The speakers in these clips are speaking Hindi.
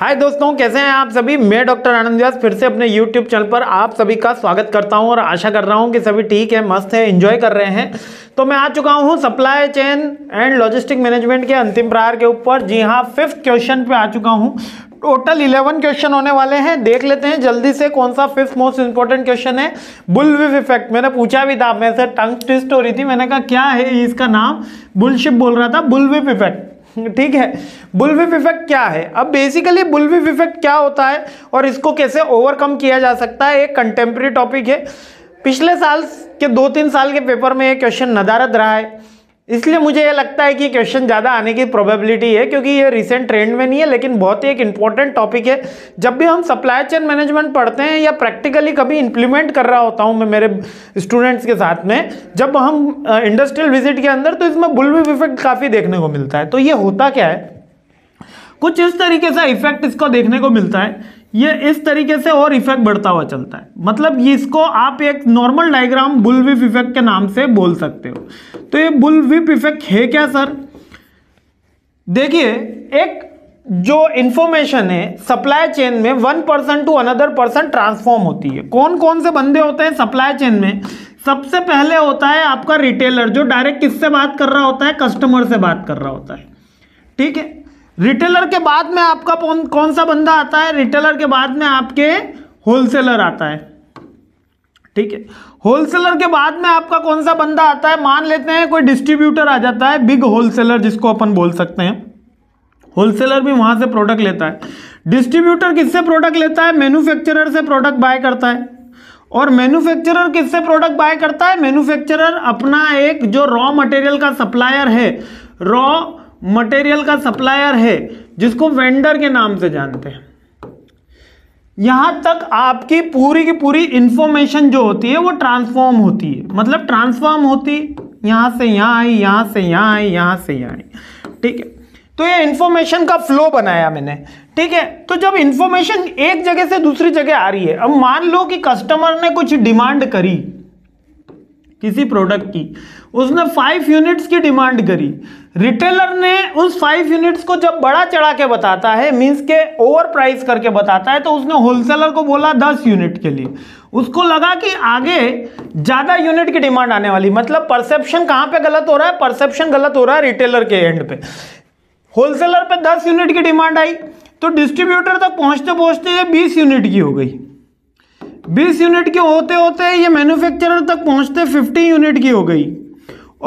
हाय दोस्तों, कैसे हैं आप सभी। मैं डॉक्टर आनंद व्यास फिर से अपने YouTube चैनल पर आप सभी का स्वागत करता हूं और आशा कर रहा हूं कि सभी ठीक है, मस्त है, एंजॉय कर रहे हैं। तो मैं आ चुका हूं supply chain and logistic management के अंतिम प्रहार के ऊपर। जी हां, 5th क्वेश्चन पे आ चुका हूं। टोटल 11 क्वेश्चन होने वाले हैं। देख लेते हैं जल्दी से कौन सा 5th मोस्ट इंपॉर्टेंट क्वेश्चन है। बुलव्हिप इफेक्ट, मैंने पूछा भी था, मेरे से टंग ट्विस्ट हो रही थी, मैंने कहा क्या है इसका नाम, बुलशिप बोल रहा था, बुलव्हिप इफेक्ट। ठीक है, बुलव्हिप इफेक्ट क्या है। अब बेसिकली बुलव्हिप इफेक्ट क्या होता है और इसको कैसे ओवरकम किया जा सकता है, एक कंटेम्प्रेरी टॉपिक है। पिछले साल के 2-3 साल के पेपर में ये क्वेश्चन नदारद रहा है, इसलिए मुझे ये लगता है कि क्वेश्चन ज़्यादा आने की प्रोबेबिलिटी है, क्योंकि ये रिसेंट ट्रेंड में नहीं है, लेकिन बहुत ही एक इंपॉर्टेंट टॉपिक है। जब भी हम सप्लाई चेन मैनेजमेंट पढ़ते हैं या प्रैक्टिकली कभी इंप्लीमेंट कर रहा होता हूँ मैं मेरे स्टूडेंट्स के साथ में, जब हम इंडस्ट्रियल विजिट के अंदर, तो इसमें बुलव्हिप इफेक्ट काफ़ी देखने को मिलता है। तो ये होता क्या है, कुछ इस तरीके से इफेक्ट इसको देखने को मिलता है, ये इस तरीके से और इफेक्ट बढ़ता हुआ चलता है। मतलब ये इसको आप एक नॉर्मल डायग्राम बुलव्हिप इफेक्ट के नाम से बोल सकते हो। तो ये बुलव्हिप इफेक्ट है क्या सर। देखिए, एक जो इन्फॉर्मेशन है सप्लाई चेन में 1 person to another person transform होती है। कौन कौन से बंदे होते हैं सप्लाई चेन में। सबसे पहले होता है आपका रिटेलर, जो डायरेक्ट किससे बात कर रहा होता है, कस्टमर से बात कर रहा होता है। ठीक है, रिटेलर के बाद में आपका कौन सा बंदा आता है, रिटेलर के बाद में आपके होलसेलर आता है। ठीक है, होलसेलर के बाद में आपका कौन सा बंदा आता है, मान लेते हैं कोई डिस्ट्रीब्यूटर आ जाता है, बिग होलसेलर जिसको अपन बोल सकते हैं। होलसेलर भी वहां से प्रोडक्ट लेता है। डिस्ट्रीब्यूटर किससे प्रोडक्ट लेता है, मैन्युफैक्चरर से प्रोडक्ट बाय करता है। और मैन्युफैक्चरर किससे प्रोडक्ट बाय करता है, मैन्युफैक्चरर अपना एक जो रॉ मटेरियल का सप्लायर है, रॉ मटेरियल का सप्लायर है, जिसको वेंडर के नाम से जानते हैं। यहां तक आपकी पूरी की पूरी इंफॉर्मेशन जो होती है वो ट्रांसफॉर्म होती है। मतलब ट्रांसफॉर्म होती, यहां से यहां आई, यहां से यहां आई, यहां से यहां आई। ठीक है, तो ये इंफॉर्मेशन का फ्लो बनाया मैंने। ठीक है, तो जब इंफॉर्मेशन एक जगह से दूसरी जगह आ रही है, अब मान लो कि कस्टमर ने कुछ डिमांड करी किसी प्रोडक्ट की, उसने 5 यूनिट्स की डिमांड करी। रिटेलर ने उस 5 यूनिट्स को जब बड़ा चढ़ा के बताता है, मींस के ओवर प्राइस करके बताता है, तो उसने होलसेलर को बोला 10 यूनिट के लिए। उसको लगा कि आगे ज़्यादा यूनिट की डिमांड आने वाली। मतलब परसेप्शन कहाँ पे गलत हो रहा है, परसेप्शन गलत हो रहा है रिटेलर के एंड पे। होलसेलर पे 10 यूनिट की डिमांड आई, तो डिस्ट्रीब्यूटर तक पहुँचते पहुँचते ये 20 यूनिट की हो गई। 20 यूनिट की होते होते ये मैन्युफैक्चरर तक पहुंचते 50 यूनिट की हो गई।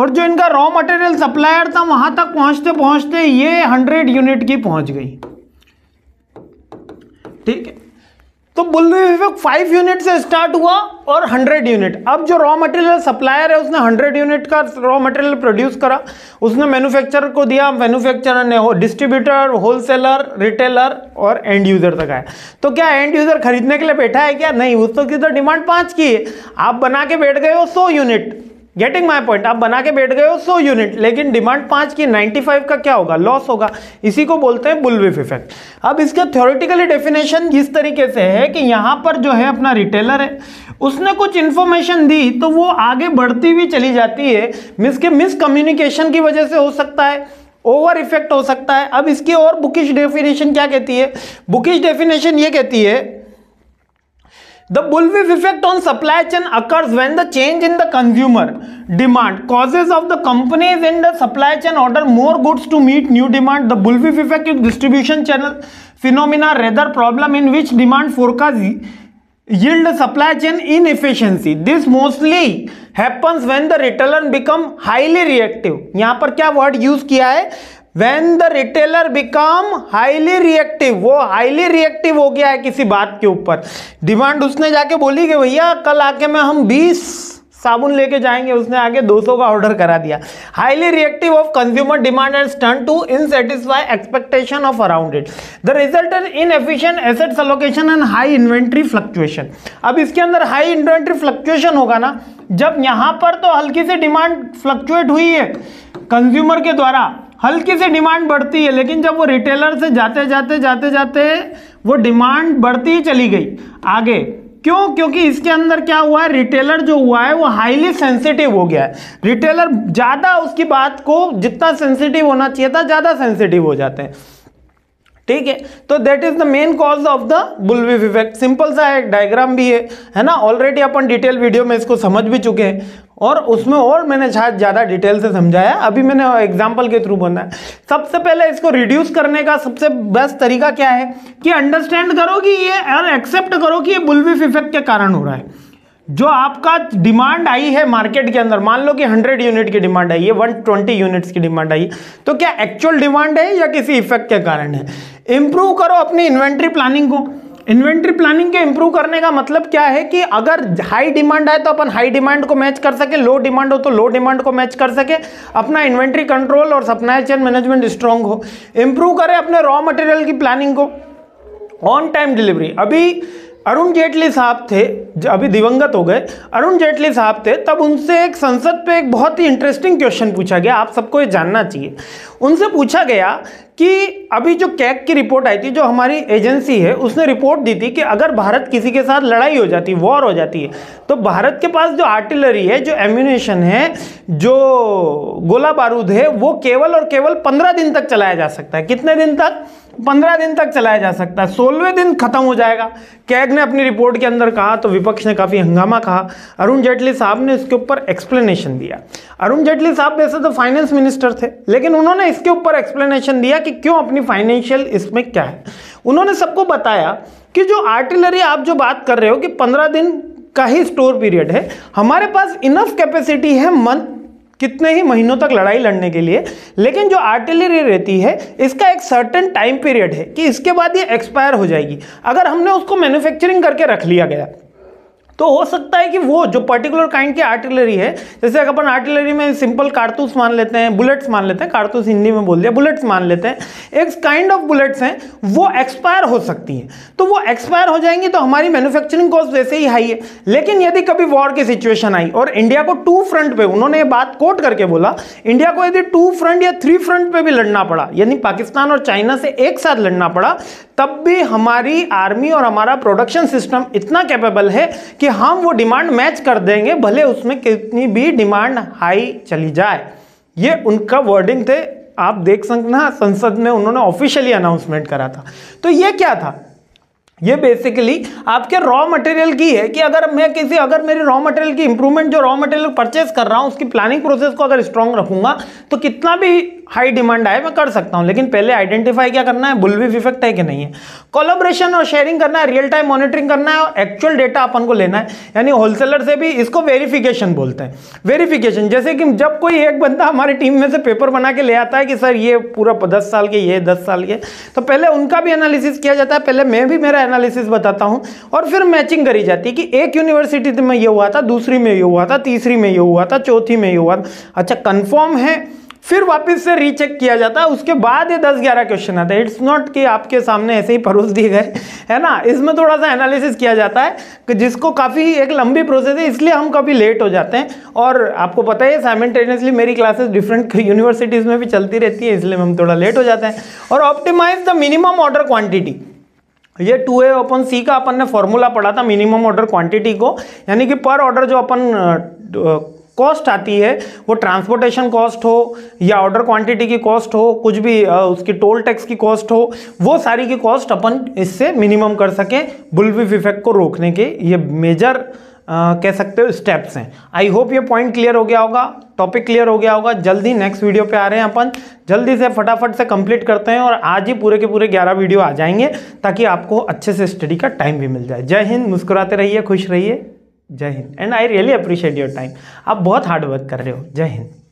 और जो इनका रॉ मटेरियल सप्लायर था वहां तक पहुंचते पहुंचते ये 100 यूनिट की पहुंच गई। ठीक है, तो बुलव्हिप इफेक्ट 5 यूनिट से स्टार्ट हुआ और 100 यूनिट। अब जो रॉ मटेरियल सप्लायर है उसने 100 यूनिट का रॉ मटेरियल प्रोड्यूस करा, उसने मैन्युफैक्चरर को दिया, मैन्युफैक्चरर ने डिस्ट्रीब्यूटर, होलसेलर, रिटेलर और एंड यूज़र तक आया। तो क्या एंड यूज़र खरीदने के लिए बैठा है क्या, नहीं, उसकी तो डिमांड 5 की है। आप बना के बैठ गए हो 100 यूनिट। गेटिंग माई पॉइंट, आप बना के बैठ गए हो 100 यूनिट, लेकिन डिमांड 5 की 95 का क्या होगा, लॉस होगा। इसी को बोलते हैं बुलव्हिप इफेक्ट। अब इसका थ्योरेटिकली डेफिनेशन इस तरीके से है कि यहाँ पर जो है अपना रिटेलर है, उसने कुछ इन्फॉर्मेशन दी तो वो आगे बढ़ती हुई चली जाती है। मिसकम्युनिकेशन की वजह से हो सकता है, ओवर इफेक्ट हो सकता है। अब इसकी और बुकिश डेफिनेशन क्या कहती है, बुकिश डेफिनेशन ये कहती है The bullwhip effect on supply chain occurs when the change in the consumer demand causes of the companies in the supply chain order more goods to meet new demand. The bullwhip effect is distribution channel phenomena rather problem in which demand forecast yield supply chain inefficiency. This mostly happens when the retailer become highly reactive. यहाँ पर क्या word use किया है, When the retailer become highly reactive, वो highly reactive हो गया है किसी बात के ऊपर। डिमांड उसने जाके बोली कि भैया कल आके मैं हम 20 साबुन लेके जाएंगे, उसने आगे 200 का ऑर्डर करा दिया। Highly reactive of consumer demand and turn to unsatisfy expectation of around it, the result in inefficient assets allocation and high inventory fluctuation. अब इसके अंदर हाई इन्वेंट्री फ्लक्चुएशन होगा ना, जब यहाँ पर तो हल्की सी डिमांड फ्लक्चुएट हुई है कंज्यूमर के द्वारा, हल्की से डिमांड बढ़ती है, लेकिन जब वो रिटेलर से जाते जाते जाते जाते वो डिमांड बढ़ती ही चली गई आगे। क्यों, क्योंकि इसके अंदर क्या हुआ है, रिटेलर जो हुआ है वो हाईली सेंसिटिव हो गया है। रिटेलर ज़्यादा उसकी बात को, जितना सेंसिटिव होना चाहिए था, ज़्यादा सेंसिटिव हो जाते हैं। ठीक है, तो that is the main cause of the bullwhip effect. Simple सा है, एक डायग्राम भी है ना, ऑलरेडी अपन डिटेल वीडियो में इसको समझ भी चुके हैं और उसमें और मैंने शायद ज़्यादा डिटेल से समझाया, अभी मैंने एग्जाम्पल के थ्रू बनाया। सबसे पहले इसको रिड्यूस करने का सबसे बेस्ट तरीका क्या है कि अंडरस्टैंड करो कि ये और एक्सेप्ट करो कि ये बुलव्हिप इफेक्ट के कारण हो रहा है। जो आपका डिमांड आई है मार्केट के अंदर, मान लो कि 100 यूनिट की डिमांड आई है, 120 यूनिट्स की डिमांड आई है, तो क्या एक्चुअल डिमांड है या किसी इफेक्ट के कारण है। इम्प्रूव करो अपनी इन्वेंट्री प्लानिंग को। इन्वेंट्री प्लानिंग के इम्प्रूव करने का मतलब क्या है कि अगर हाई डिमांड आए तो अपन हाई डिमांड को मैच कर सके, लो डिमांड हो तो लो डिमांड को मैच कर सके, अपना इन्वेंट्री कंट्रोल और सप्लाई चेन मैनेजमेंट स्ट्रांग हो। इम्प्रूव करें अपने रॉ मटेरियल की प्लानिंग को, ऑन टाइम डिलीवरी। अभी अरुण जेटली साहब थे, अभी दिवंगत हो गए, अरुण जेटली साहब थे, तब उनसे एक संसद पे एक बहुत ही इंटरेस्टिंग क्वेश्चन पूछा गया, आप सबको ये जानना चाहिए। उनसे पूछा गया कि अभी जो कैग की रिपोर्ट आई थी, जो हमारी एजेंसी है, उसने रिपोर्ट दी थी कि अगर भारत किसी के साथ लड़ाई हो जाती, वॉर हो जाती है, तो भारत के पास जो आर्टिलरी है, जो एम्यूनेशन है, जो गोला बारूद है, वो केवल और केवल 15 दिन तक चलाया जा सकता है। कितने दिन तक? 15 दिन तक चलाया जा सकता है, 16वें दिन खत्म हो जाएगा। कैग ने अपनी रिपोर्ट के अंदर कहा तो विपक्ष ने काफ़ी हंगामा कहा। अरुण जेटली साहब ने इसके ऊपर एक्सप्लेनेशन दिया। अरुण जेटली साहब वैसे तो फाइनेंस मिनिस्टर थे, लेकिन उन्होंने इसके ऊपर एक्सप्लेनेशन दिया कि क्यों अपनी फाइनेंशियल इसमें क्या है। उन्होंने सबको बताया कि जो आर्टिलरी आप जो बात कर रहे हो कि 15 दिन का ही स्टोर पीरियड है, हमारे पास इनफ कैपेसिटी है मंथ कितने ही महीनों तक लड़ाई लड़ने के लिए, लेकिन जो आर्टिलरी रहती है इसका एक सर्टेन टाइम पीरियड है कि इसके बाद ये एक्सपायर हो जाएगी। अगर हमने उसको मैन्युफैक्चरिंग करके रख लिया गया तो हो सकता है कि वो जो पर्टिकुलर काइंड की आर्टिलरी है, जैसे अगर अपन आर्टिलरी में सिंपल कारतूस मान लेते हैं, बुलेट्स मान लेते हैं, कारतूस हिंदी में बोल दिया, बुलेट्स मान लेते हैं, एक काइंड ऑफ बुलेट्स हैं, वो एक्सपायर हो सकती हैं। तो वो एक्सपायर हो जाएंगी तो हमारी मैन्युफैक्चरिंग कॉस्ट वैसे ही हाई है, लेकिन यदि कभी वॉर की सिचुएशन आई और इंडिया को 2 फ्रंट पर, उन्होंने ये बात कोट करके बोला, इंडिया को यदि 2 फ्रंट या 3 फ्रंट पर भी लड़ना पड़ा, यानी पाकिस्तान और चाइना से एक साथ लड़ना पड़ा, तब भी हमारी आर्मी और हमारा प्रोडक्शन सिस्टम इतना कैपेबल है कि हम वो डिमांड मैच कर देंगे, भले उसमें कितनी भी डिमांड हाई चली जाए। ये उनका वर्डिंग थे, आप देख सकना संसद में उन्होंने ऑफिशियली अनाउंसमेंट करा था। तो ये क्या था? ये बेसिकली आपके रॉ मटेरियल की है कि अगर मैं किसी, अगर मेरी रॉ मटेरियल की इंप्रूवमेंट, जो रॉ मटेरियल परचेस कर रहा हूँ उसकी प्लानिंग प्रोसेस को अगर स्ट्रांग रखूंगा तो कितना भी हाई डिमांड आए मैं कर सकता हूँ। लेकिन पहले आइडेंटिफाई क्या करना है, बुलव्हिप इफेक्ट है कि नहीं है, कोलैबोरेशन और शेयरिंग करना है, रियल टाइम मॉनिटरिंग करना है और एक्चुअल डेटा अपन को लेना है, यानी होलसेलर से भी। इसको वेरिफिकेशन बोलते हैं, वेरिफिकेशन। जैसे कि जब कोई एक बंदा हमारी टीम में से पेपर बना के ले आता है कि सर ये पूरा 10 साल के, ये 10 साल के, तो पहले उनका भी एनालिसिस किया जाता है, पहले मैं भी मेरा एनालिसिस बताता हूं और फिर मैचिंग करी जाती है कि एक यूनिवर्सिटी में ये हुआ था, दूसरी में ये हुआ था, तीसरी में ये हुआ था, चौथी में ये हुआ था, अच्छा कंफर्म है, फिर वापस से रीचेक किया जाता है, उसके बाद ये 10-11 क्वेश्चन आता है। इट्स नॉट कि आपके सामने ऐसे ही परोस दिए गए, है ना, इसमें थोड़ा सा एनालिसिस किया जाता है कि जिसको काफ़ी एक लंबी प्रोसेस है, इसलिए हम कभी लेट हो जाते हैं। और आपको पता है साइमल्टेनियसली मेरी क्लासेस डिफरेंट यूनिवर्सिटीज़ में भी चलती रहती है, इसलिए हम थोड़ा लेट हो जाते हैं। और optimise the minimum order quantity, ये 2A/C का अपन ने फॉर्मूला पढ़ा था, मिनिमम ऑर्डर क्वांटिटी को, यानी कि पर ऑर्डर जो अपन कॉस्ट आती है, वो ट्रांसपोर्टेशन कॉस्ट हो या ऑर्डर क्वांटिटी की कॉस्ट हो, कुछ भी उसकी टोल टैक्स की कॉस्ट हो, वो सारी की कॉस्ट अपन इससे मिनिमम कर सकें। बुलव्हिप इफेक्ट को रोकने के ये मेजर कह सकते हो स्टेप्स हैं। आई होप ये पॉइंट क्लियर हो गया होगा, टॉपिक क्लियर हो गया होगा। जल्दी नेक्स्ट वीडियो पे आ रहे हैं अपन, जल्दी से फटाफट से कंप्लीट करते हैं और आज ही पूरे के पूरे 11 वीडियो आ जाएंगे ताकि आपको अच्छे से स्टडी का टाइम भी मिल जाए। जय हिंद, मुस्कुराते रहिए, खुश रहिए, जय Hind. And I really appreciate your time, आप बहुत हार्ड वर्क कर रहे हो, जय हिंद।